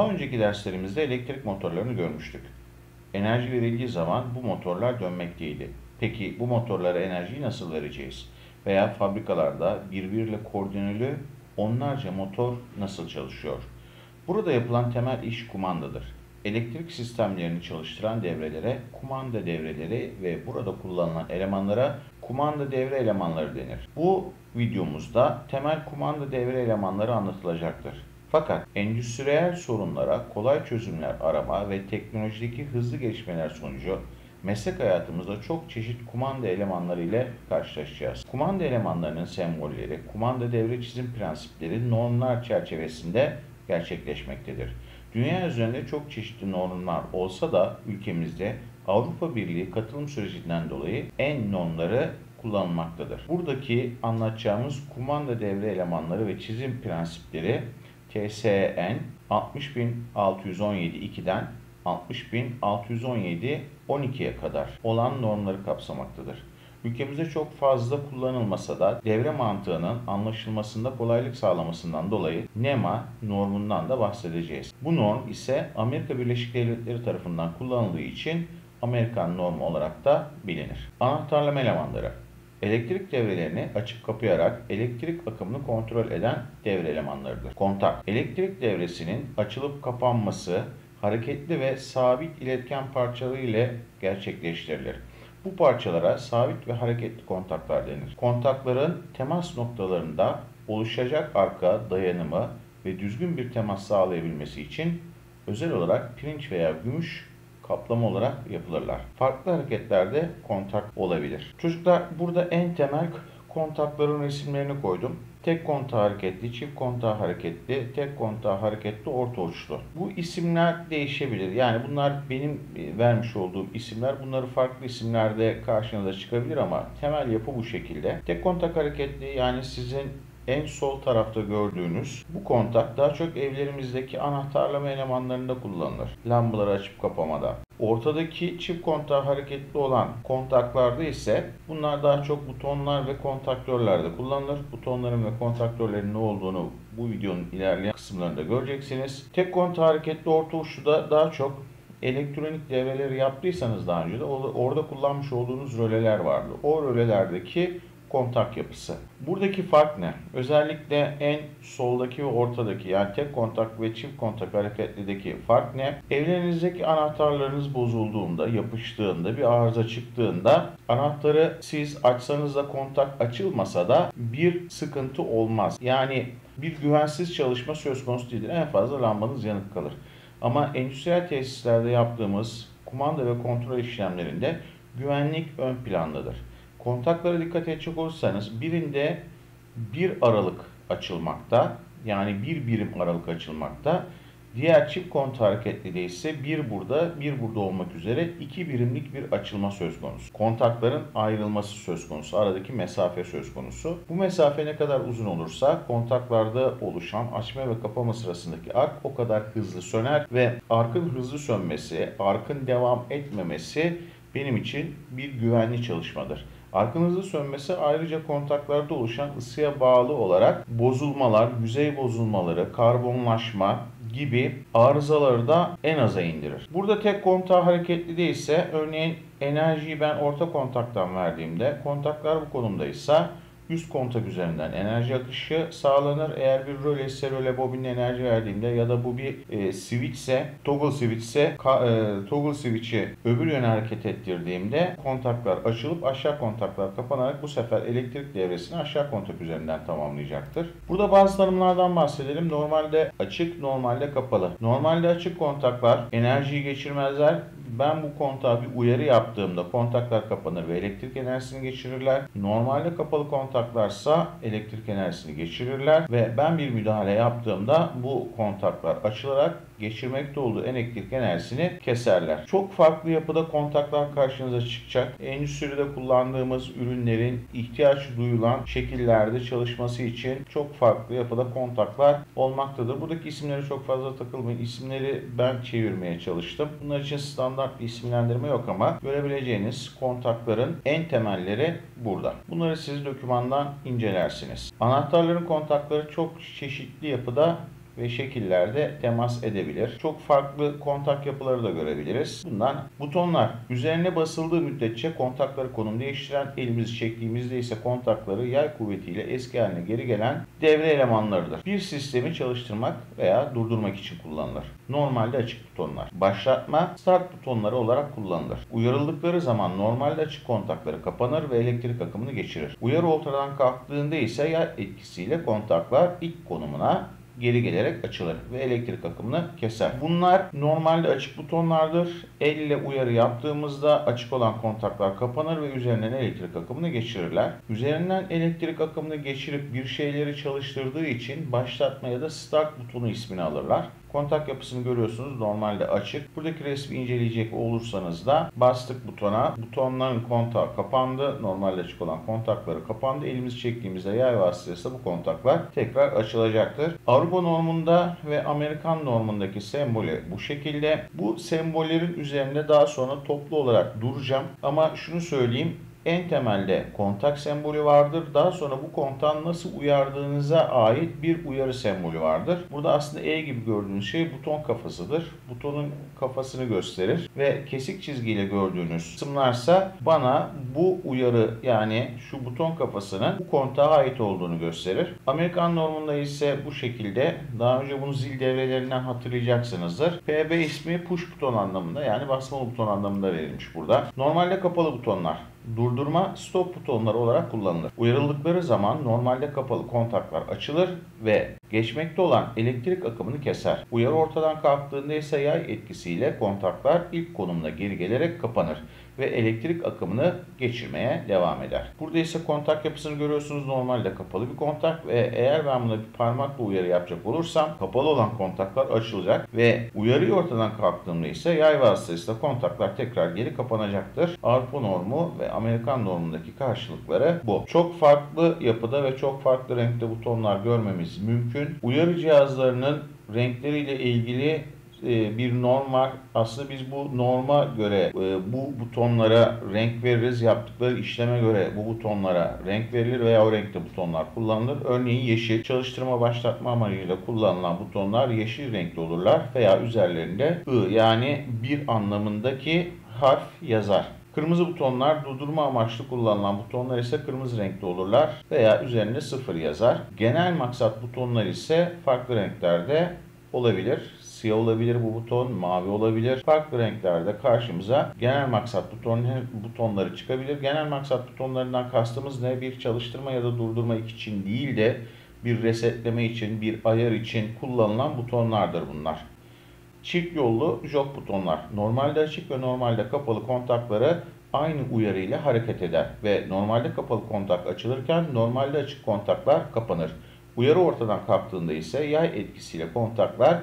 Daha önceki derslerimizde elektrik motorlarını görmüştük. Enerji verildiği zaman bu motorlar dönmekteydi. Peki bu motorlara enerjiyi nasıl vereceğiz? Veya fabrikalarda birbiriyle koordineli onlarca motor nasıl çalışıyor? Burada yapılan temel iş kumandadır. Elektrik sistemlerini çalıştıran devrelere kumanda devreleri ve burada kullanılan elemanlara kumanda devre elemanları denir. Bu videomuzda temel kumanda devre elemanları anlatılacaktır. Fakat endüstriyel sorunlara kolay çözümler arama ve teknolojideki hızlı gelişmeler sonucu meslek hayatımızda çok çeşit kumanda elemanları ile karşılaşacağız. Kumanda elemanlarının sembolleri, kumanda devre çizim prensipleri normlar çerçevesinde gerçekleşmektedir. Dünya üzerinde çok çeşitli normlar olsa da ülkemizde Avrupa Birliği katılım sürecinden dolayı en normları kullanılmaktadır. Buradaki anlatacağımız kumanda devre elemanları ve çizim prensipleri TSN 60.617-2'den 60.617-12'ye kadar olan normları kapsamaktadır. Ülkemizde çok fazla kullanılmasa da devre mantığının anlaşılmasında kolaylık sağlamasından dolayı NEMA normundan da bahsedeceğiz. Bu norm ise Amerika Birleşik Devletleri tarafından kullanıldığı için Amerikan normu olarak da bilinir. Anahtarlama elemanları. Elektrik devrelerini açıp kapayarak elektrik akımını kontrol eden devre elemanlarıdır. Kontak. Elektrik devresinin açılıp kapanması hareketli ve sabit iletken parçaları ile gerçekleştirilir. Bu parçalara sabit ve hareketli kontaklar denir. Kontakların temas noktalarında oluşacak arka dayanımı ve düzgün bir temas sağlayabilmesi için özel olarak pirinç veya gümüş kaplama olarak yapılırlar. Farklı hareketlerde kontak olabilir. Çocuklar, burada en temel kontakların resimlerini koydum. Tek kontağı hareketli, çift kontağı hareketli, tek kontağı hareketli, orta uçlu. Bu isimler değişebilir. Yani bunlar benim vermiş olduğum isimler. Bunları farklı isimlerde karşınıza çıkabilir ama temel yapı bu şekilde. Tek kontak hareketli, yani sizin en sol tarafta gördüğünüz bu kontak daha çok evlerimizdeki anahtarlama elemanlarında kullanılır. Lambaları açıp kapamada. Ortadaki çift kontağı hareketli olan kontaklarda ise bunlar daha çok butonlar ve kontaktörlerde kullanılır. Butonların ve kontaktörlerin ne olduğunu bu videonun ilerleyen kısımlarında göreceksiniz. Tek kontağı hareketli orta uçlu da daha çok elektronik devreleri yaptıysanız daha önce de orada kullanmış olduğunuz röleler vardı. O rölelerdeki kontak yapısı. Buradaki fark ne? Özellikle en soldaki ve ortadaki, yani tek kontak ve çift kontak hareketlideki fark ne? Evlerinizdeki anahtarlarınız bozulduğunda, yapıştığında, bir arıza çıktığında anahtarı siz açsanız da kontak açılmasa da bir sıkıntı olmaz. Yani bir güvensiz çalışma söz konusu değildir. En fazla lambanız yanık kalır. Ama endüstriyel tesislerde yaptığımız kumanda ve kontrol işlemlerinde güvenlik ön plandadır. Kontaklara dikkat edecek olursanız birinde bir aralık açılmakta, yani bir birim aralık açılmakta. Diğer çift kontağı hareketliliği ise bir burada olmak üzere iki birimlik bir açılma söz konusu. Kontakların ayrılması söz konusu, aradaki mesafe söz konusu. Bu mesafe ne kadar uzun olursa kontaklarda oluşan açma ve kapama sırasındaki ark o kadar hızlı söner ve arkın hızlı sönmesi, arkın devam etmemesi benim için bir güvenli çalışmadır. Arkın hızlı sönmesi ayrıca kontaklarda oluşan ısıya bağlı olarak bozulmalar, yüzey bozulmaları, karbonlaşma gibi arızaları da en aza indirir. Burada tek kontağı hareketli değilse, örneğin enerjiyi ben orta kontaktan verdiğimde, kontaklar bu konumdaysa üst kontak üzerinden enerji akışı sağlanır. Eğer bir röle ise röle bobinine enerji verdiğimde ya da bu bir switch ise, toggle switch ise toggle switch'i öbür yöne hareket ettirdiğimde kontaklar açılıp aşağı kontaklar kapanarak bu sefer elektrik devresini aşağı kontak üzerinden tamamlayacaktır. Burada bazı tanımlardan bahsedelim. Normalde açık, normalde kapalı. Normalde açık kontaklar enerjiyi geçirmezler. Ben bu kontağa bir uyarı yaptığımda kontaklar kapanır ve elektrik enerjisini geçirirler. Normalde kapalı kontaklarsa elektrik enerjisini geçirirler ve ben bir müdahale yaptığımda bu kontaklar açılarak geçirmekte olduğu elektrik enerjisini keserler. Çok farklı yapıda kontaklar karşınıza çıkacak. Endüstride kullandığımız ürünlerin ihtiyaç duyulan şekillerde çalışması için çok farklı yapıda kontaklar olmaktadır. Buradaki isimlere çok fazla takılmayın. İsimleri ben çevirmeye çalıştım. Bunlar için standart bir isimlendirme yok ama görebileceğiniz kontakların en temelleri burada. Bunları siz dokümandan incelersiniz. Anahtarların kontakları çok çeşitli yapıda ve şekillerde temas edebilir. Çok farklı kontak yapıları da görebiliriz. Bundan butonlar üzerine basıldığı müddetçe kontakları konum değiştiren, elimizi çektiğimizde ise kontakları yay kuvvetiyle eski haline geri gelen devre elemanlarıdır. Bir sistemi çalıştırmak veya durdurmak için kullanılır. Normalde açık butonlar. Başlatma, start butonları olarak kullanılır. Uyarıldıkları zaman normalde açık kontakları kapanır ve elektrik akımını geçirir. Uyarı ortadan kalktığında ise yay etkisiyle kontaklar ilk konumuna geri gelerek açılır ve elektrik akımını keser. Bunlar normalde açık butonlardır. El ile uyarı yaptığımızda açık olan kontaklar kapanır ve üzerinden elektrik akımını geçirirler. Üzerinden elektrik akımını geçirip bir şeyleri çalıştırdığı için başlatma ya da start butonu ismini alırlar. Kontak yapısını görüyorsunuz, normalde açık. Buradaki resmi inceleyecek olursanız da bastık butona. Butonların kontağı kapandı. Normalde açık olan kontakları kapandı. Elimizi çektiğimizde yay vasıtasıyla bu kontaklar tekrar açılacaktır. Avrupa normunda ve Amerikan normundaki sembolü bu şekilde. Bu sembollerin üzerinde daha sonra toplu olarak duracağım. Ama şunu söyleyeyim. En temelde kontak sembolü vardır. Daha sonra bu kontağın nasıl uyardığınıza ait bir uyarı sembolü vardır. Burada aslında E gibi gördüğünüz şey buton kafasıdır. Butonun kafasını gösterir ve kesik çizgiyle gördüğünüz kısımlarsa bana bu uyarı, yani şu buton kafasının bu kontağa ait olduğunu gösterir. Amerikan normunda ise bu şekilde. Daha önce bunu zil devrelerinden hatırlayacaksınızdır. PB ismi push buton anlamında, yani basmalı buton anlamında verilmiş burada. Normalde kapalı butonlar. Durdurma, stop butonları olarak kullanılır. Uyarıldıkları zaman normalde kapalı kontaklar açılır ve geçmekte olan elektrik akımını keser. Uyarı ortadan kalktığında ise yay etkisiyle kontaklar ilk konumuna geri gelerek kapanır ve elektrik akımını geçirmeye devam eder. Burada ise kontak yapısını görüyorsunuz. Normalde kapalı bir kontak ve eğer ben buna bir parmakla uyarı yapacak olursam kapalı olan kontaklar açılacak ve uyarı ortadan kalktığında ise yay vasıtasıyla kontaklar tekrar geri kapanacaktır. Avrupa normu ve Amerikan normundaki karşılıkları bu. Çok farklı yapıda ve çok farklı renkte butonlar görmemiz mümkün. Uyarı cihazlarının renkleriyle ilgili bir norm var. Aslında biz bu norma göre bu butonlara renk veririz. Yaptıkları işleme göre bu butonlara renk verilir veya o renkte butonlar kullanılır. Örneğin yeşil, çalıştırma başlatma amacıyla kullanılan butonlar yeşil renkli olurlar veya üzerlerinde I, yani bir anlamındaki harf yazar. Kırmızı butonlar durdurma amaçlı kullanılan butonlar ise kırmızı renkte olurlar veya üzerinde 0 yazar. Genel maksat butonlar ise farklı renklerde olabilir. Siyah olabilir bu buton, mavi olabilir. Farklı renklerde karşımıza genel maksat butonları çıkabilir. Genel maksat butonlarından kastımız ne? Bir çalıştırma ya da durdurma için değil de bir resetleme için, bir ayar için kullanılan butonlardır bunlar. Çift yollu jog butonlar. Normalde açık ve normalde kapalı kontakları aynı uyarıyla hareket eder ve normalde kapalı kontak açılırken normalde açık kontaklar kapanır. Uyarı ortadan kalktığında ise yay etkisiyle kontaklar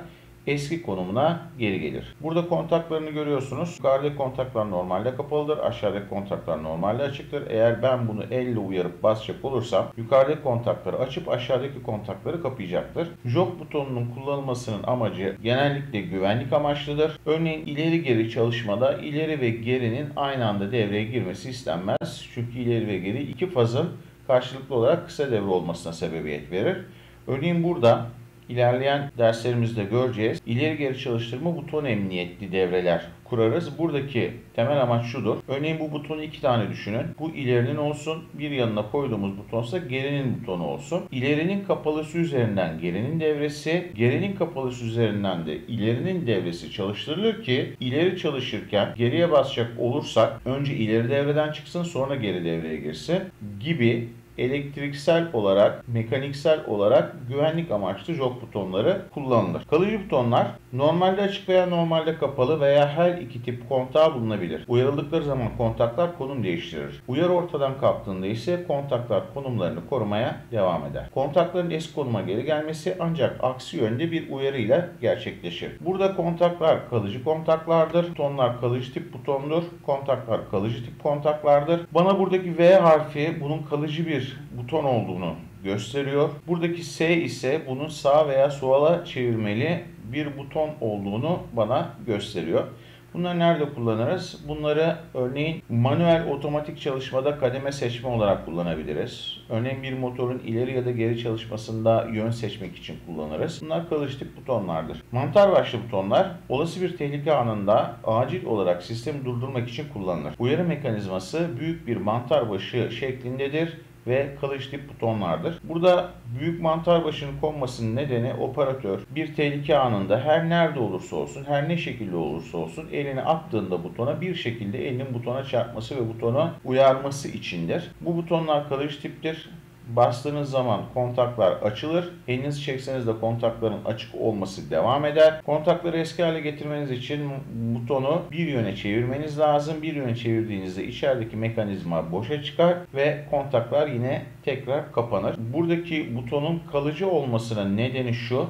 eski konumuna geri gelir. Burada kontaklarını görüyorsunuz. Yukarıdaki kontaklar normalde kapalıdır. Aşağıdaki kontaklar normalde açıktır. Eğer ben bunu elle uyarıp basacak olursam yukarıdaki kontakları açıp aşağıdaki kontakları kapayacaktır. Jog butonunun kullanılmasının amacı genellikle güvenlik amaçlıdır. Örneğin ileri geri çalışmada ileri ve gerinin aynı anda devreye girmesi istenmez. Çünkü ileri ve geri iki fazın karşılıklı olarak kısa devre olmasına sebebiyet verir. Örneğin burada İlerleyen derslerimizde göreceğiz. İleri geri çalıştırma buton emniyetli devreler kurarız. Buradaki temel amaç şudur. Örneğin bu butonu 2 tane düşünün. Bu ilerinin olsun. Bir yanına koyduğumuz butonsa gerinin butonu olsun. İlerinin kapalısı üzerinden gerinin devresi, gerinin kapalısı üzerinden de ilerinin devresi çalıştırılır ki ileri çalışırken geriye basacak olursak önce ileri devreden çıksın, sonra geri devreye girsin gibi elektriksel olarak, mekaniksel olarak güvenlik amaçlı jog butonları kullanılır. Kalıcı butonlar normalde açık veya normalde kapalı veya her iki tip kontağı bulunabilir. Uyarıldıkları zaman kontaklar konum değiştirir. Uyarı ortadan kalktığında ise kontaklar konumlarını korumaya devam eder. Kontakların eski konuma geri gelmesi ancak aksi yönde bir uyarıyla gerçekleşir. Burada kontaklar kalıcı kontaklardır. Butonlar kalıcı tip butondur. Kontaklar kalıcı tip kontaklardır. Bana buradaki V harfi bunun kalıcı bir buton olduğunu gösteriyor. Buradaki S ise bunun sağa veya sola çevirmeli bir buton olduğunu bana gösteriyor. Bunları nerede kullanırız? Bunları örneğin manuel otomatik çalışmada kademe seçme olarak kullanabiliriz. Örneğin bir motorun ileri ya da geri çalışmasında yön seçmek için kullanırız. Bunlar kalış tip butonlardır. Mantar başlı butonlar olası bir tehlike anında acil olarak sistemi durdurmak için kullanılır. Uyarı mekanizması büyük bir mantar başı şeklindedir ve kalış tip butonlardır. Burada büyük mantar başının konmasının nedeni operatör bir tehlike anında her nerede olursa olsun, her ne şekilde olursa olsun elini attığında butona bir şekilde elinin butona çarpması ve butona uyarması içindir. Bu butonlar kalış tiptir. Bastığınız zaman kontaklar açılır. Elinizi çekseniz de kontakların açık olması devam eder. Kontakları eski hale getirmeniz için butonu bir yöne çevirmeniz lazım. Bir yöne çevirdiğinizde içerideki mekanizma boşa çıkar ve kontaklar yine tekrar kapanır. Buradaki butonun kalıcı olmasının nedeni şu.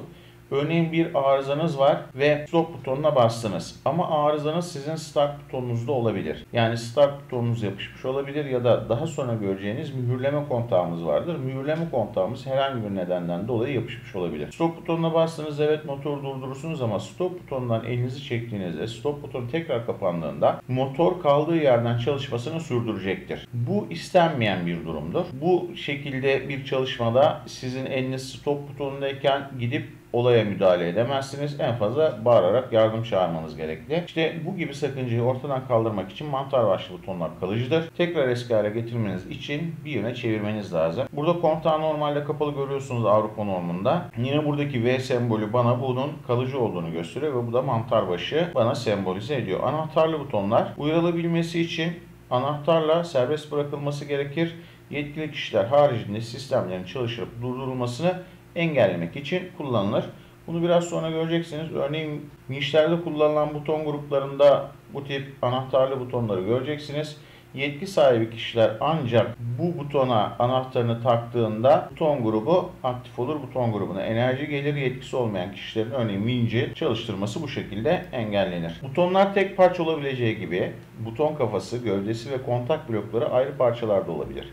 Örneğin bir arızanız var ve stop butonuna bastınız. Ama arızanız sizin start butonunuzda olabilir. Yani start butonunuz yapışmış olabilir ya da daha sonra göreceğiniz mühürleme kontağımız vardır. Mühürleme kontağımız herhangi bir nedenden dolayı yapışmış olabilir. Stop butonuna bastınız, evet motoru durdurursunuz ama stop butonundan elinizi çektiğinizde stop butonu tekrar kapandığında motor kaldığı yerden çalışmasını sürdürecektir. Bu istenmeyen bir durumdur. Bu şekilde bir çalışmada sizin eliniz stop butonundayken gidip olaya müdahale edemezsiniz. En fazla bağırarak yardım çağırmanız gerekli. İşte bu gibi sakıncayı ortadan kaldırmak için mantar başlı butonlar kalıcıdır. Tekrar eski hale getirmeniz için bir yöne çevirmeniz lazım. Burada kontağı normalde kapalı görüyorsunuz Avrupa normunda. Yine buradaki V sembolü bana bunun kalıcı olduğunu gösteriyor ve bu da mantar başı bana sembolize ediyor. Anahtarlı butonlar uyarılabilmesi için anahtarla serbest bırakılması gerekir. Yetkili kişiler haricinde sistemlerin çalışıp durdurulmasını engellemek için kullanılır. Bunu biraz sonra göreceksiniz. Örneğin vinçlerde kullanılan buton gruplarında bu tip anahtarlı butonları göreceksiniz. Yetki sahibi kişiler ancak bu butona anahtarını taktığında buton grubu aktif olur. Buton grubuna enerji gelir. Yetkisi olmayan kişilerin örneğin vinci çalıştırması bu şekilde engellenir. Butonlar tek parça olabileceği gibi buton kafası, gövdesi ve kontak blokları ayrı parçalarda olabilir.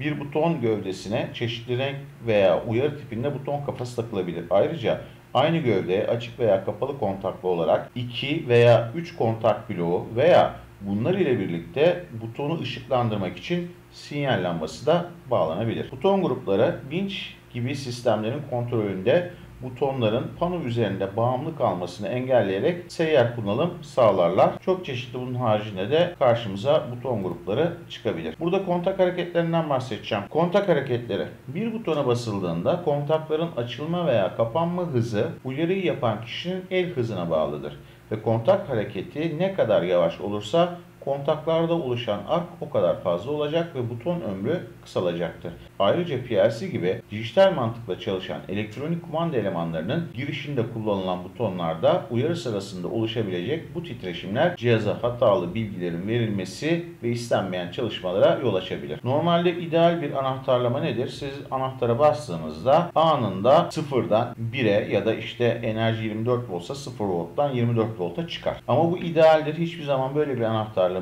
Bir buton gövdesine çeşitli renk veya uyarı tipinde buton kafası takılabilir. Ayrıca aynı gövdeye açık veya kapalı kontaklı olarak 2 veya 3 kontak bloğu veya bunlar ile birlikte butonu ışıklandırmak için sinyal lambası da bağlanabilir. Buton grupları vinç gibi sistemlerin kontrolünde butonların pano üzerinde bağımlı kalmasını engelleyerek seyyar kullanım sağlarlar. Çok çeşitli bunun haricinde de karşımıza buton grupları çıkabilir. Burada kontak hareketlerinden bahsedeceğim. Kontak hareketleri. Bir butona basıldığında kontakların açılma veya kapanma hızı uyarıyı yapan kişinin el hızına bağlıdır. Ve kontak hareketi ne kadar yavaş olursa kontaklarda oluşan ark o kadar fazla olacak ve buton ömrü kısalacaktır. Ayrıca PLC gibi dijital mantıkla çalışan elektronik kumanda elemanlarının girişinde kullanılan butonlarda uyarı sırasında oluşabilecek bu titreşimler cihaza hatalı bilgilerin verilmesi ve istenmeyen çalışmalara yol açabilir. Normalde ideal bir anahtarlama nedir? Siz anahtara bastığınızda anında 0'dan 1'e ya da işte enerji 24 voltsa 0 volttan 24 volta çıkar. Ama bu idealdir. Hiçbir zaman böyle bir anahtarlama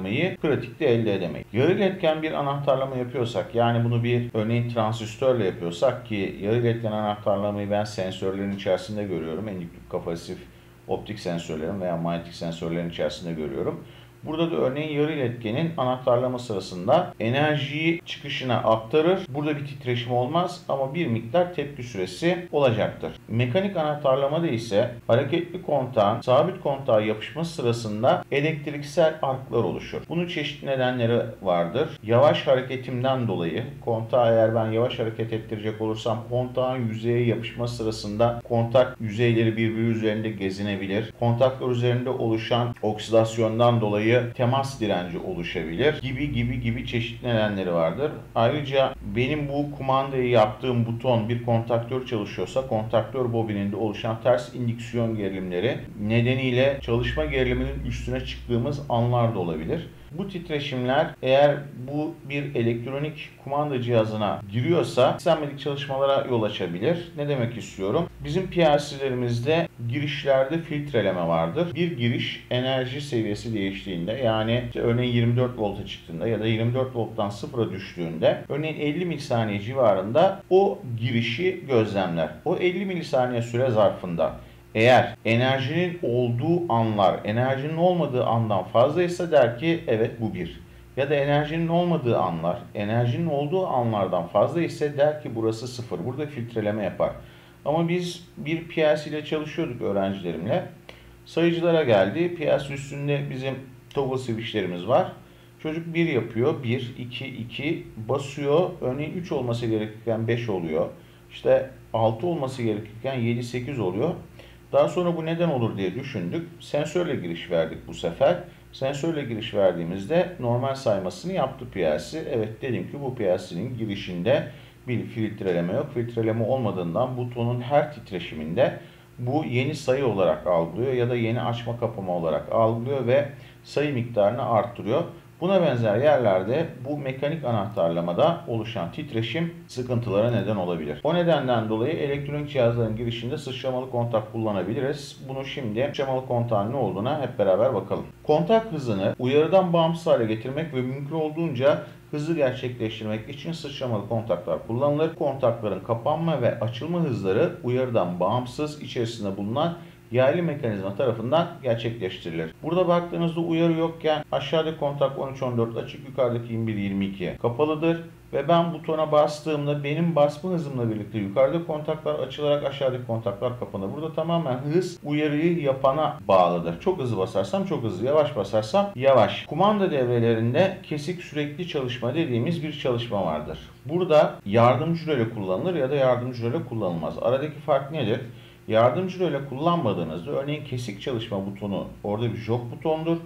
pratikte elde edemeyiz. Yarı iletken bir anahtarlama yapıyorsak, yani bunu bir örneğin transistörle yapıyorsak ki yarı iletken anahtarlamayı ben sensörlerin içerisinde görüyorum. Endüktif kapasitif optik sensörlerin veya manyetik sensörlerin içerisinde görüyorum. Burada da örneğin yarı iletkenin anahtarlama sırasında enerjiyi çıkışına aktarır. Burada bir titreşim olmaz ama bir miktar tepki süresi olacaktır. Mekanik anahtarlamada ise hareketli kontağın sabit kontağa yapışması sırasında elektriksel arklar oluşur. Bunun çeşitli nedenleri vardır. Yavaş hareketimden dolayı kontağı eğer ben yavaş hareket ettirecek olursam kontağın yüzeye yapışma sırasında kontak yüzeyleri birbiri üzerinde gezinebilir. Kontaklar üzerinde oluşan oksidasyondan dolayı temas direnci oluşabilir gibi çeşitli nedenleri vardır. Ayrıca benim bu kumandayı yaptığım buton bir kontaktör çalışıyorsa kontaktör bobininde oluşan ters indüksiyon gerilimleri nedeniyle çalışma geriliminin üstüne çıktığımız anlar da olabilir. Bu titreşimler eğer bu bir elektronik kumanda cihazına giriyorsa istenmedik çalışmalara yol açabilir. Ne demek istiyorum? Bizim PLC'lerimizde girişlerde filtreleme vardır. Bir giriş enerji seviyesi değiştiğinde, yani işte örneğin 24 volta çıktığında ya da 24 volttan sıfıra düştüğünde örneğin 50 milisaniye civarında o girişi gözlemler. O 50 milisaniye süre zarfında Eğer enerjinin olduğu anlar enerjinin olmadığı andan fazlaysa der ki evet bu bir. Ya da enerjinin olmadığı anlar enerjinin olduğu anlardan fazla ise der ki burası sıfır. Burada filtreleme yapar. Ama biz bir PLC ile çalışıyorduk öğrencilerimle. Sayıcılara geldi. PLC üstünde bizim toggle switchlerimiz var. Çocuk 1 yapıyor. 1, 2, 2 basıyor. Örneğin 3 olması gerekirken 5 oluyor. İşte 6 olması gerekirken 7, 8 oluyor. Daha sonra bu neden olur diye düşündük. Sensörle giriş verdik bu sefer. Sensörle giriş verdiğimizde normal saymasını yaptı PLC. Evet dedim ki bu PLC'nin girişinde bir filtreleme yok. Filtreleme olmadığından butonun her titreşiminde bu yeni sayı olarak algılıyor ya da yeni açma kapama olarak algılıyor ve sayı miktarını arttırıyor. Buna benzer yerlerde bu mekanik anahtarlamada oluşan titreşim sıkıntılara neden olabilir. O nedenden dolayı elektronik cihazların girişinde sıçramalı kontak kullanabiliriz. Bunu şimdi sıçramalı kontağın ne olduğuna hep beraber bakalım. Kontak hızını uyarıdan bağımsız hale getirmek ve mümkün olduğunca hızlı gerçekleştirmek için sıçramalı kontaklar kullanılır. Kontakların kapanma ve açılma hızları uyarıdan bağımsız içerisinde bulunan yaylı mekanizma tarafından gerçekleştirilir. Burada baktığınızda uyarı yokken aşağıda kontak 13-14 açık, yukarıdaki 21-22 kapalıdır. Ve ben butona bastığımda benim basma hızımla birlikte yukarıda kontaklar açılarak aşağıdaki kontaklar kapanır. Burada tamamen hız uyarıyı yapana bağlıdır. Çok hızlı basarsam çok hızlı, yavaş basarsam yavaş. Kumanda devrelerinde kesik sürekli çalışma dediğimiz bir çalışma vardır. Burada yardımcı röle kullanılır ya da yardımcı röle kullanılmaz. Aradaki fark nedir? Yardımcı röle kullanmadığınızda örneğin kesik çalışma butonu orada bir jog butondur.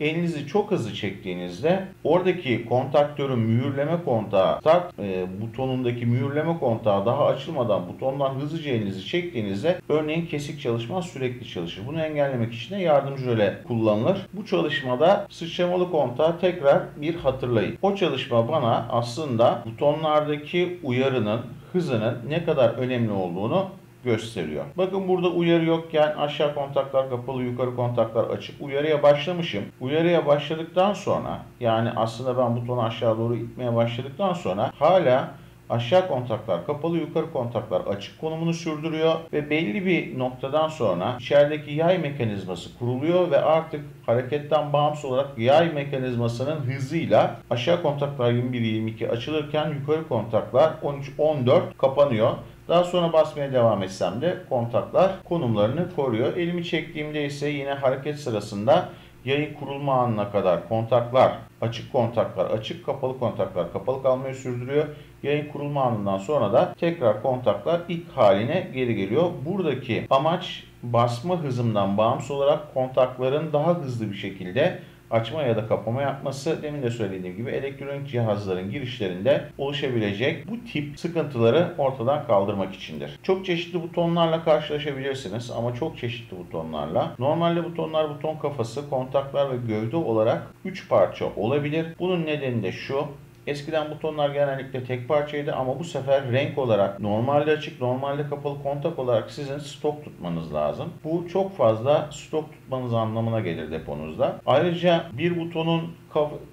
Elinizi çok hızlı çektiğinizde oradaki kontaktörün mühürleme kontağı start butonundaki mühürleme kontağı daha açılmadan butondan hızlıca elinizi çektiğinizde örneğin kesik çalışma sürekli çalışır. Bunu engellemek için de yardımcı röle kullanılır. Bu çalışmada sıçramalı kontağı tekrar bir hatırlayın. O çalışma bana aslında butonlardaki uyarının hızının ne kadar önemli olduğunu gösteriyor. Bakın burada uyarı yokken aşağı kontaklar kapalı, yukarı kontaklar açık. Uyarıya başlamışım. Uyarıya başladıktan sonra yani aslında ben butonu aşağı doğru itmeye başladıktan sonra hala aşağı kontaklar kapalı, yukarı kontaklar açık konumunu sürdürüyor ve belli bir noktadan sonra içerideki yay mekanizması kuruluyor ve artık hareketten bağımsız olarak yay mekanizmasının hızıyla aşağı kontaklar 21-22 açılırken yukarı kontaklar 13-14 kapanıyor. Daha sonra basmaya devam etsem de kontaklar konumlarını koruyor. Elimi çektiğimde ise yine hareket sırasında yayın kurulma anına kadar kontaklar açık, kontaklar açık, kapalı kontaklar kapalı kalmayı sürdürüyor. Yayın kurulma anından sonra da tekrar kontaklar ilk haline geri geliyor. Buradaki amaç basma hızımdan bağımsız olarak kontakların daha hızlı bir şekilde açma ya da kapama yapması. Demin de söylediğim gibi elektronik cihazların girişlerinde oluşabilecek bu tip sıkıntıları ortadan kaldırmak içindir. Çok çeşitli butonlarla karşılaşabilirsiniz ama çok çeşitli butonlarla. Normalde butonlar buton kafası, kontaklar ve gövde olarak 3 parça olabilir. Bunun nedeni de şu. Eskiden butonlar genellikle tek parçaydı ama bu sefer renk olarak normalde açık, normalde kapalı kontak olarak sizin stok tutmanız lazım. Bu çok fazla stok tutmanız anlamına gelir deponuzda. Ayrıca bir butonun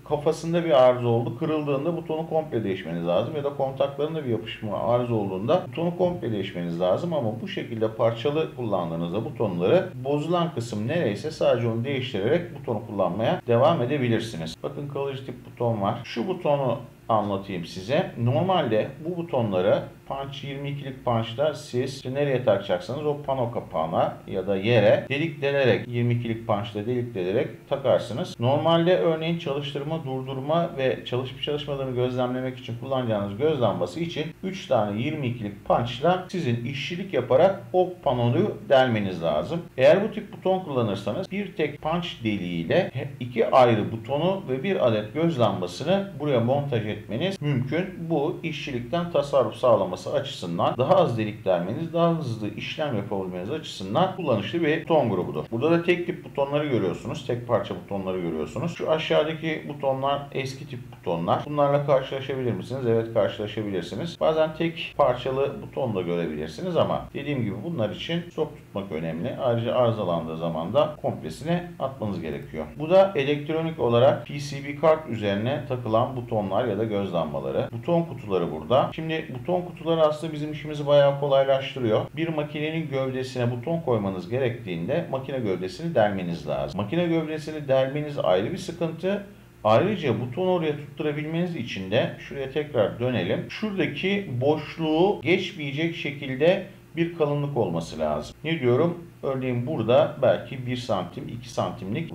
kafasında bir arıza oldu. Kırıldığında butonu komple değişmeniz lazım ya da kontaklarında bir yapışma arıza olduğunda butonu komple değişmeniz lazım ama bu şekilde parçalı kullandığınızda butonları bozulan kısım nereyse sadece onu değiştirerek butonu kullanmaya devam edebilirsiniz. Bakın kalıcı tip buton var. Şu butonu anlatayım size. Normalde bu butonları punch 22'lik punch'la siz nereye takacaksanız o pano kapağına ya da yere deliklenerek 22'lik punch'la deliklenerek takarsınız. Normalde örneğin çalıştırma, durdurma ve çalışıp çalışmadığını gözlemlemek için kullanacağınız göz lambası için 3 tane 22'lik punch'la sizin işçilik yaparak o panoyu delmeniz lazım. Eğer bu tip buton kullanırsanız bir tek punch deliğiyle 2 ayrı butonu ve bir adet göz lambasını buraya montaj etmeniz mümkün. Bu işçilikten tasarruf sağlaması açısından daha az delik delmeniz, daha hızlı işlem yapabilmeniz açısından kullanışlı bir buton grubudur. Burada da tek tip butonları görüyorsunuz. Tek parça butonları görüyorsunuz. Şu aşağıdaki butonlar eski tip butonlar. Bunlarla karşılaşabilir misiniz? Evet karşılaşabilirsiniz. Bazen tek parçalı buton da görebilirsiniz ama dediğim gibi bunlar için stok tutmak önemli. Ayrıca arızalandığı zaman da komplesini atmanız gerekiyor. Bu da elektronik olarak PCB kart üzerine takılan butonlar ya da göz lambaları. Buton kutuları burada. Şimdi buton kutuları aslında bizim işimizi bayağı kolaylaştırıyor. Bir makinenin gövdesine buton koymanız gerektiğinde makine gövdesini delmeniz lazım. Makine gövdesini delmeniz ayrı bir sıkıntı. Ayrıca butonu oraya tutturabilmeniz için de şuraya tekrar dönelim. Şuradaki boşluğu geçmeyecek şekilde bir kalınlık olması lazım. Ne diyorum? Örneğin burada belki 1 santim, 2 santimlik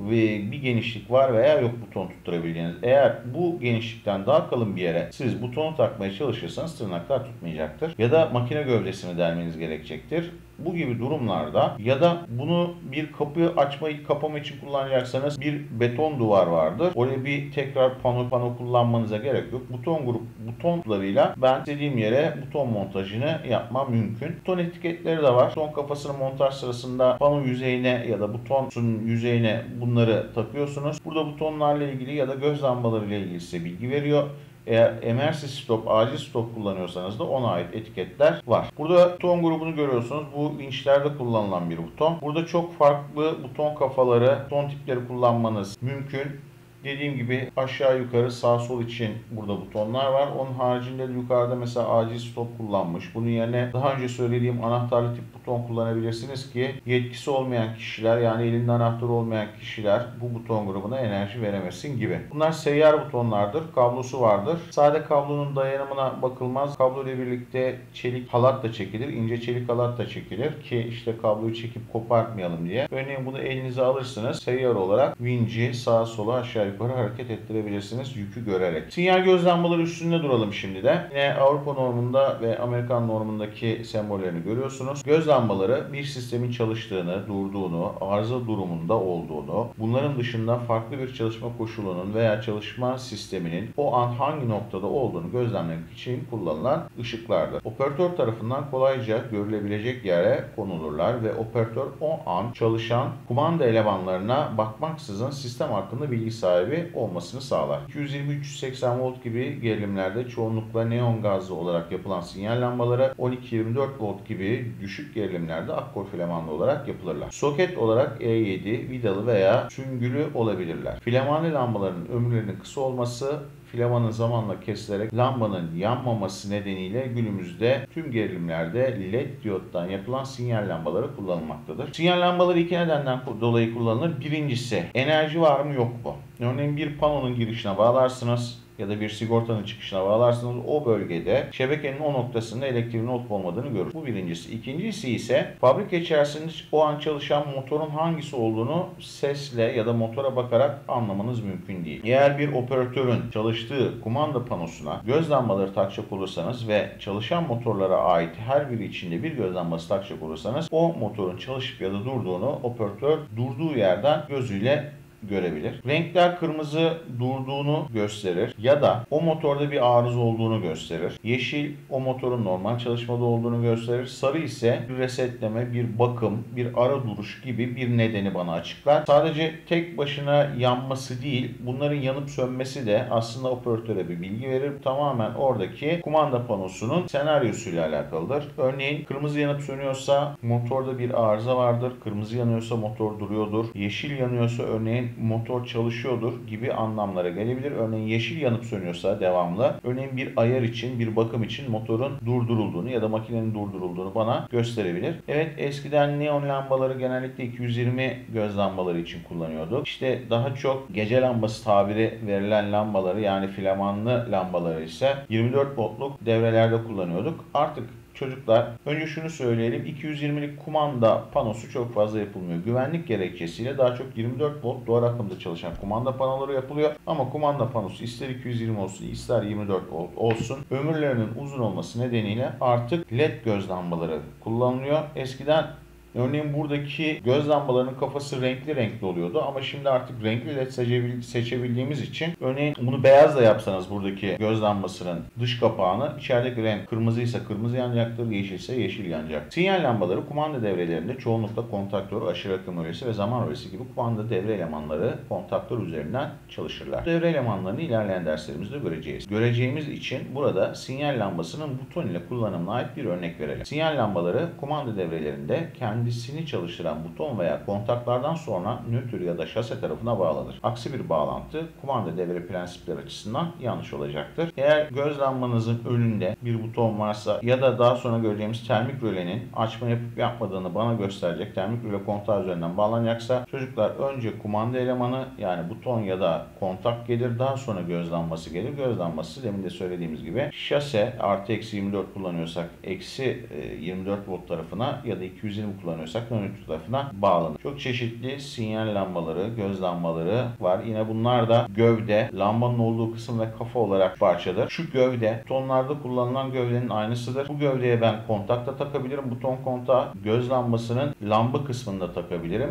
bir genişlik var veya yok buton tutturabileceğiniz. Eğer bu genişlikten daha kalın bir yere siz butonu takmaya çalışırsanız tırnaklar tutmayacaktır. Ya da makine gövdesini delmeniz gerekecektir. Bu gibi durumlarda ya da bunu bir kapıyı açmayı kapama için kullanacaksanız bir beton duvar vardır. Oraya bir tekrar pano kullanmanıza gerek yok. Butonlarıyla ben istediğim yere buton montajını yapmam mümkün. Buton etiketleri de var. Buton kafasının montaj sırasında pano yüzeyine ya da butonun yüzeyine bunları takıyorsunuz. Burada butonlarla ilgili ya da göz lambalarıyla ilgili size bilgi veriyor. Eğer emergency stop, acil stop kullanıyorsanız da ona ait etiketler var. Burada buton grubunu görüyorsunuz. Bu vinçlerde kullanılan bir buton. Burada çok farklı buton kafaları, buton tipleri kullanmanız mümkün. Dediğim gibi aşağı yukarı sağ sol için burada butonlar var. Onun haricinde yukarıda mesela acil stop kullanmış. Bunun yerine daha önce söylediğim anahtarlı tip buton kullanabilirsiniz ki yetkisi olmayan kişiler, yani elinde anahtarı olmayan kişiler bu buton grubuna enerji veremesin gibi. Bunlar seyyar butonlardır. Kablosu vardır. Sade kablonun dayanımına bakılmaz. Kablo ile birlikte çelik halat da çekilir. İnce çelik halat da çekilir ki işte kabloyu çekip kopartmayalım diye. Örneğin bunu elinize alırsınız. Seyyar olarak vinci sağa sola aşağı yukarı hareket ettirebilirsiniz yükü görerek. Sinyal göz lambaları üstünde duralım şimdi de. Yine Avrupa normunda ve Amerikan normundaki sembollerini görüyorsunuz. Göz lambaları bir sistemin çalıştığını, durduğunu, arıza durumunda olduğunu, bunların dışında farklı bir çalışma koşulunun veya çalışma sisteminin o an hangi noktada olduğunu gözlemlemek için kullanılan ışıklardır. Operatör tarafından kolayca görülebilecek yere konulurlar ve operatör o an çalışan kumanda elemanlarına bakmaksızın sistem hakkında bilgi sahibi olmasını sağlar. 220-380 volt gibi gerilimlerde çoğunlukla neon gazlı olarak yapılan sinyal lambaları 12-24 volt gibi düşük gerilimlerde akkor filamanlı olarak yapılırlar. Soket olarak E7, vidalı veya süngülü olabilirler. Filamanlı lambaların ömürlerinin kısa olması, filamanın zamanla kesilerek lambanın yanmaması nedeniyle günümüzde tüm gerilimlerde led diyottan yapılan sinyal lambaları kullanılmaktadır. Sinyal lambaları iki nedenden dolayı kullanılır. Birincisi, enerji var mı yok mu? Örneğin bir panonun girişine bağlarsınız ya da bir sigortanın çıkışına bağlarsınız. O bölgede şebekenin o noktasında elektriğin olup olmadığını görür. Bu birincisi. İkincisi ise fabrika içerisinde o an çalışan motorun hangisi olduğunu sesle ya da motora bakarak anlamanız mümkün değil. Eğer bir operatörün çalıştığı kumanda panosuna göz lambaları takacak olursanız ve çalışan motorlara ait her biri içinde bir göz lambası takacak olursanız o motorun çalışıp ya da durduğunu operatör durduğu yerden gözüyle görebilir. Renkler kırmızı durduğunu gösterir ya da o motorda bir arıza olduğunu gösterir. Yeşil o motorun normal çalışmada olduğunu gösterir. Sarı ise bir resetleme, bir bakım, bir ara duruş gibi bir nedeni bana açıklar. Sadece tek başına yanması değil, bunların yanıp sönmesi de aslında operatöre bir bilgi verir. Tamamen oradaki kumanda panosunun senaryosuyla alakalıdır. Örneğin kırmızı yanıp sönüyorsa motorda bir arıza vardır. Kırmızı yanıyorsa motor duruyordur. Yeşil yanıyorsa örneğin motor çalışıyordur gibi anlamlara gelebilir. Örneğin yeşil yanıp sönüyorsa devamlı, örneğin bir ayar için, bir bakım için motorun durdurulduğunu ya da makinenin durdurulduğunu bana gösterebilir. Evet, eskiden neon lambaları genellikle 220 göz lambaları için kullanıyorduk. İşte daha çok gece lambası tabiri verilen lambaları, yani filamanlı lambaları ise 24 voltluk devrelerde kullanıyorduk. Artık çocuklar, önce şunu söyleyelim, 220'lik kumanda panosu çok fazla yapılmıyor. Güvenlik gerekçesiyle daha çok 24 volt doğru akımda çalışan kumanda panoları yapılıyor. Ama kumanda panosu ister 220 olsun, ister 24 volt olsun, ömürlerinin uzun olması nedeniyle artık led göz lambaları kullanılıyor. Eskiden örneğin buradaki göz lambalarının kafası renkli renkli oluyordu ama şimdi artık renkli led seçebildiğimiz için, örneğin bunu beyazla yapsanız buradaki göz lambasının dış kapağını, içerideki renk kırmızıysa kırmızı yanacaktır, yeşilse yeşil yanacak. Sinyal lambaları kumanda devrelerinde çoğunlukla kontaktör, aşırı akım öğesi ve zaman öğesi gibi kumanda devre elemanları kontaktör üzerinden çalışırlar. Devre elemanlarını ilerleyen derslerimizde göreceğiz. Göreceğimiz için burada sinyal lambasının buton ile kullanımına ait bir örnek verelim. Sinyal lambaları kumanda devrelerinde kendi kendisini çalıştıran buton veya kontaklardan sonra nötr ya da şase tarafına bağlanır. Aksi bir bağlantı kumanda devre prensipleri açısından yanlış olacaktır. Eğer göz lambanızın önünde bir buton varsa ya da daha sonra göreceğimiz termik rölenin açma yapıp yapmadığını bana gösterecek termik röle kontağı üzerinden bağlanacaksa çocuklar önce kumanda elemanı yani buton ya da kontak gelir, daha sonra göz lambası gelir. Göz lambası demin de söylediğimiz gibi şase artı eksi 24 kullanıyorsak eksi 24 volt tarafına ya da 220 kullanıyorsak nötr tarafına bağlanır. Çok çeşitli sinyal lambaları, göz lambaları var. Yine bunlar da gövde, lambanın olduğu kısım ve kafa olarak parçadır. Şu gövde butonlarda kullanılan gövdenin aynısıdır. Bu gövdeye ben kontak da takabilirim. Buton kontağı göz lambasının lamba kısmında takabilirim.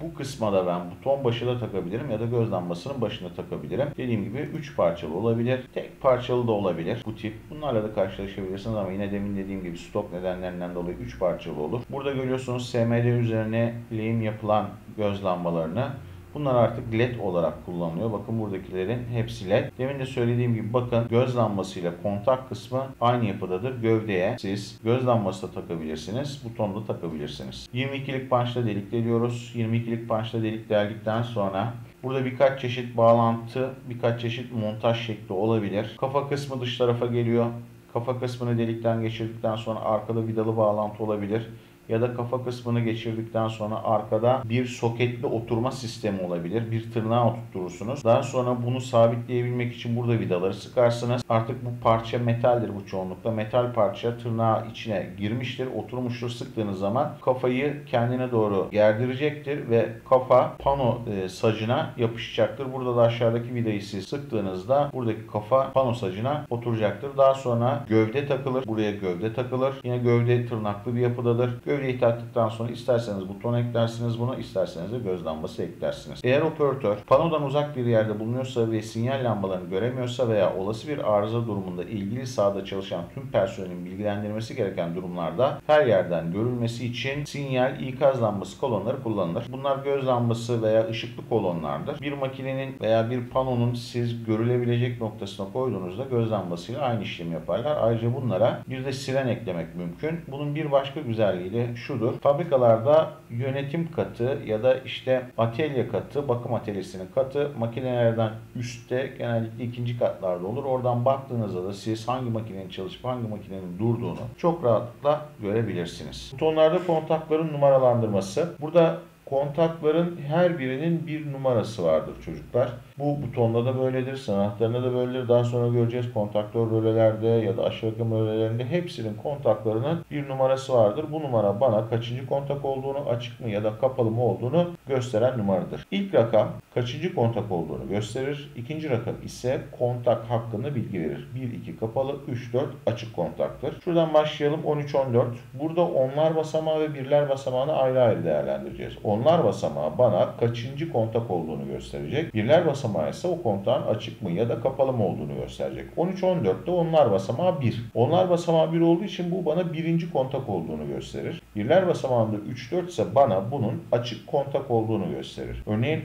Bu kısma da ben buton başına takabilirim ya da göz lambasının başına takabilirim. Dediğim gibi 3 parçalı olabilir. Tek parçalı da olabilir bu tip. Bunlarla da karşılaşabilirsiniz ama yine demin dediğim gibi stok nedenlerinden dolayı 3 parçalı olur. Burada görüyorsunuz SMD üzerine lehim yapılan göz lambalarını. Bunlar artık led olarak kullanılıyor. Bakın buradakilerin hepsi led. Demin de söylediğim gibi bakın göz lambasıyla kontak kısmı aynı yapıdadır. Gövdeye siz göz lambası da takabilirsiniz. Buton da takabilirsiniz. 22'lik punchla delikleniyoruz. 22'lik punchla delikledikten sonra burada birkaç çeşit bağlantı, birkaç çeşit montaj şekli olabilir. Kafa kısmı dış tarafa geliyor. Kafa kısmını delikten geçirdikten sonra arkada vidalı bağlantı olabilir. Ya da kafa kısmını geçirdikten sonra arkada bir soketli oturma sistemi olabilir. Bir tırnağa oturtursunuz. Daha sonra bunu sabitleyebilmek için burada vidaları sıkarsınız. Artık bu parça metaldir bu çoğunlukla. Metal parça tırnağa içine girmiştir, oturmuştur. Sıktığınız zaman kafayı kendine doğru gerdirecektir ve kafa pano sacına yapışacaktır. Burada da aşağıdaki vidayı siz sıktığınızda buradaki kafa pano sacına oturacaktır. Daha sonra gövde takılır. Buraya gövde takılır. Yine gövde tırnaklı bir yapıdadır. Gövdeyi taktıktan sonra isterseniz buton eklersiniz buna, isterseniz de göz lambası eklersiniz. Eğer operatör panodan uzak bir yerde bulunuyorsa ve sinyal lambalarını göremiyorsa veya olası bir arıza durumunda ilgili sahada çalışan tüm personelin bilgilendirmesi gereken durumlarda her yerden görülmesi için sinyal ikaz lambası kolonları kullanılır. Bunlar göz lambası veya ışıklı kolonlardır. Bir makinenin veya bir panonun siz görülebilecek noktasına koyduğunuzda göz lambasıyla aynı işlemi yaparlar. Ayrıca bunlara bir de siren eklemek mümkün. Bunun bir başka güzelliği şudur. Fabrikalarda yönetim katı ya da işte atölye katı, bakım atölyesinin katı makinelerden üstte genellikle ikinci katlarda olur. Oradan baktığınızda da siz hangi makinenin çalışıp hangi makinenin durduğunu çok rahatlıkla görebilirsiniz. Butonlarda kontakların numaralandırması. Burada kontakların her birinin bir numarası vardır çocuklar. Bu butonda da böyledir, sanatlarında da böyledir. Daha sonra göreceğiz kontaktör rölelerde ya da aşağı yakın rölelerinde hepsinin kontaklarının bir numarası vardır. Bu numara bana kaçıncı kontak olduğunu, açık mı ya da kapalı mı olduğunu gösteren numaradır. İlk rakam kaçıncı kontak olduğunu gösterir. İkinci rakam ise kontak hakkında bilgi verir. 1-2 kapalı, 3-4 açık kontaktır. Şuradan başlayalım 13-14. Burada onlar basamağı ve birler basamağını ayrı ayrı değerlendireceğiz. Onlar basamağı bana kaçıncı kontak olduğunu gösterecek. Birler basamağı ise o kontağın açık mı ya da kapalı mı olduğunu gösterecek. 13-14'te onlar basamağı 1. Onlar basamağı 1 olduğu için bu bana birinci kontak olduğunu gösterir. Birler basamağında 3-4 ise bana bunun açık kontak olduğunu gösterir. Örneğin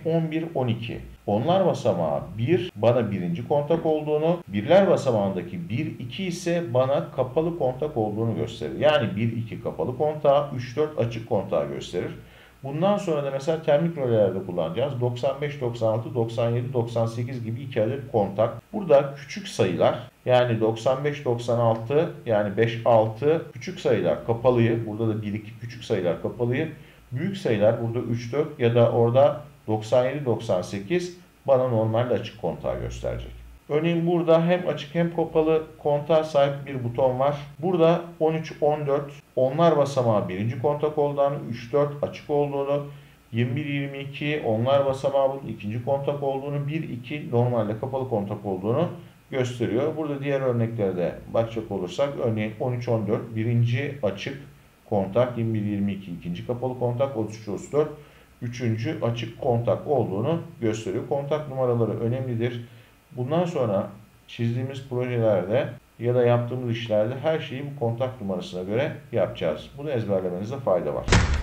11-12. Onlar basamağı 1 bana birinci kontak olduğunu, birler basamağındaki 1-2 ise bana kapalı kontak olduğunu gösterir. Yani 1-2 kapalı kontağı, 3-4 açık kontağı gösterir. Bundan sonra da mesela termik rölelerde kullanacağız. 95, 96, 97, 98 gibi 2 adet kontak. Burada küçük sayılar yani 95, 96 yani 5, 6 küçük sayılar kapalıyı. Burada da 1, 2 küçük sayılar kapalıyı. Büyük sayılar burada 3, 4 ya da orada 97, 98 bana normalde açık kontağı gösterecek. Örneğin burada hem açık hem kapalı kontağa sahip bir buton var. Burada 13-14 onlar basamağı birinci kontak olduğunu, 3-4 açık olduğunu, 21-22 onlar basamağı bunun ikinci kontak olduğunu, 1-2 normalde kapalı kontak olduğunu gösteriyor. Burada diğer örneklere de bakacak olursak örneğin 13-14 birinci açık kontak, 21-22 ikinci kapalı kontak, 33-34 üçüncü açık kontak olduğunu gösteriyor. Kontak numaraları önemlidir. Bundan sonra çizdiğimiz projelerde ya da yaptığımız işlerde her şeyi bu kontak numarasına göre yapacağız. Bunu ezberlemenizde fayda var.